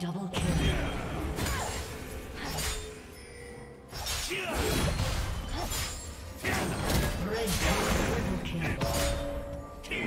Double kill. Red team triple kill.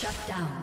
Shut down.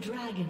Dragon.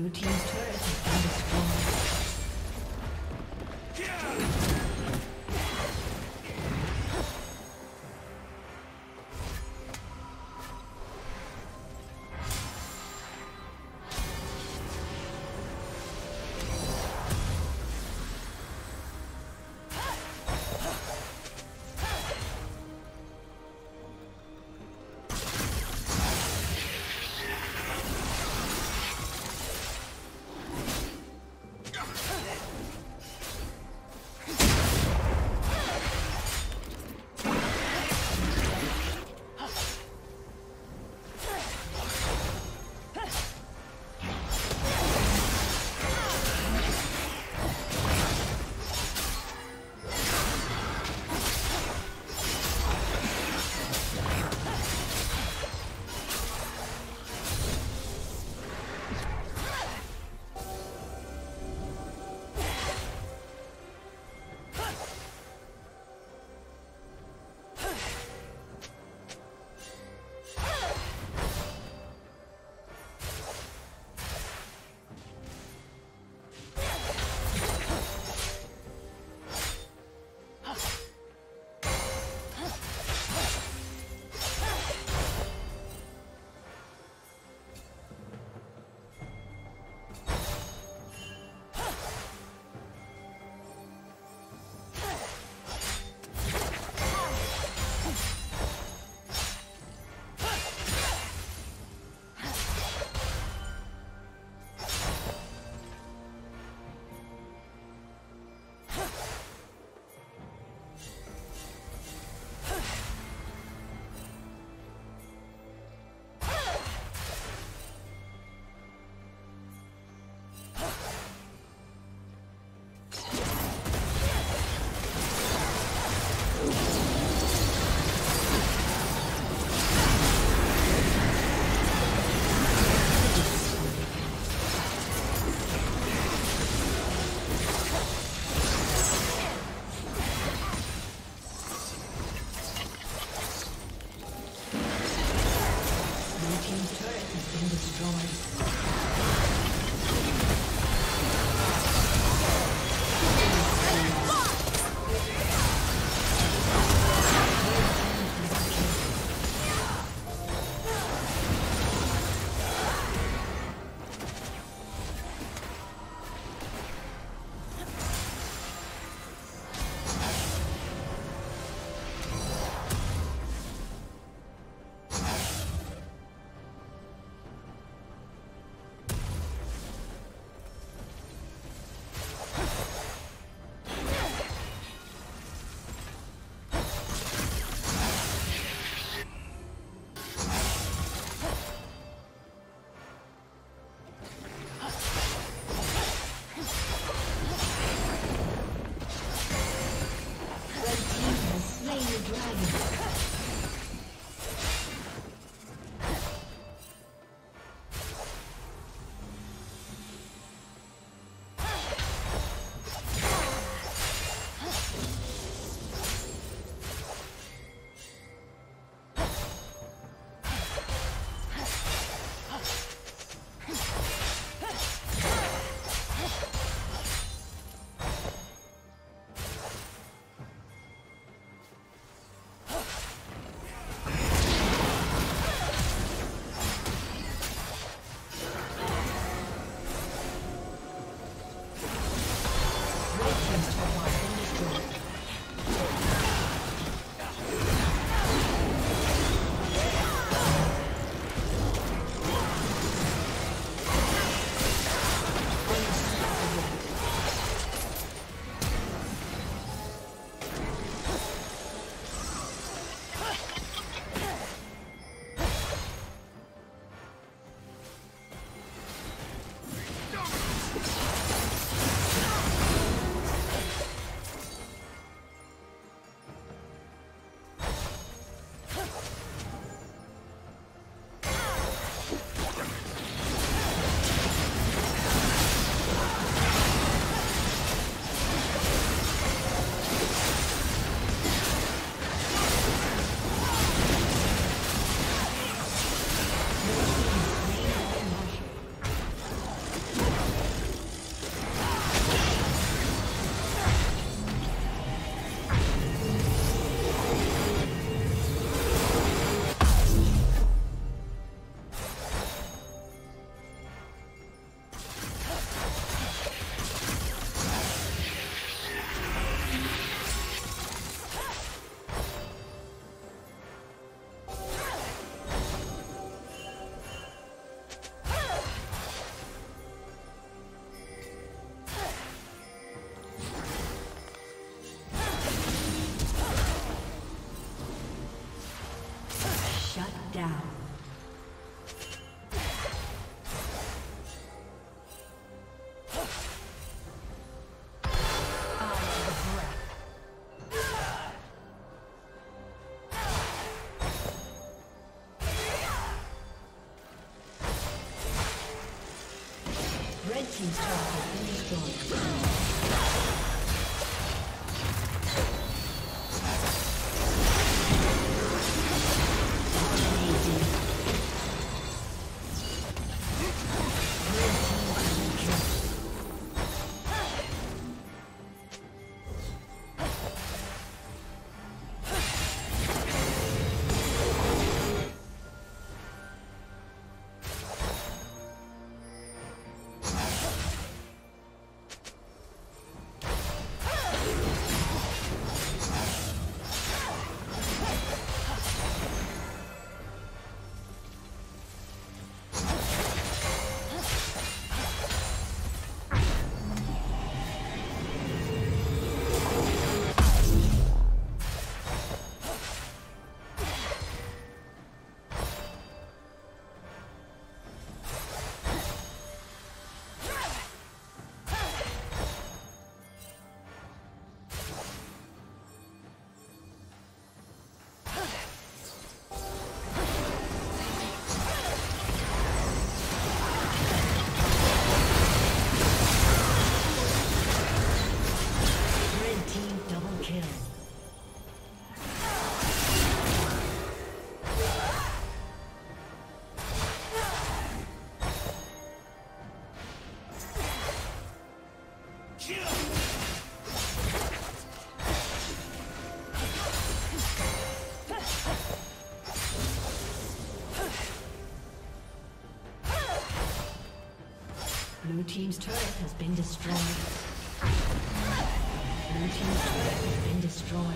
Blue team's turret has been destroyed. team's turret has been destroyed. Blue team's turret has been destroyed. Blue team's turret has been destroyed.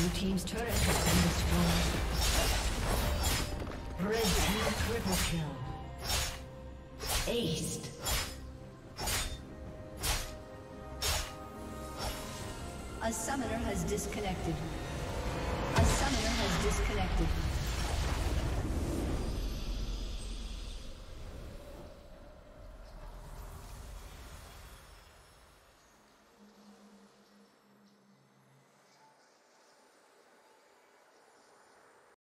Blue team's turret has been destroyed. Red team triple kill. Aced. A summoner has disconnected.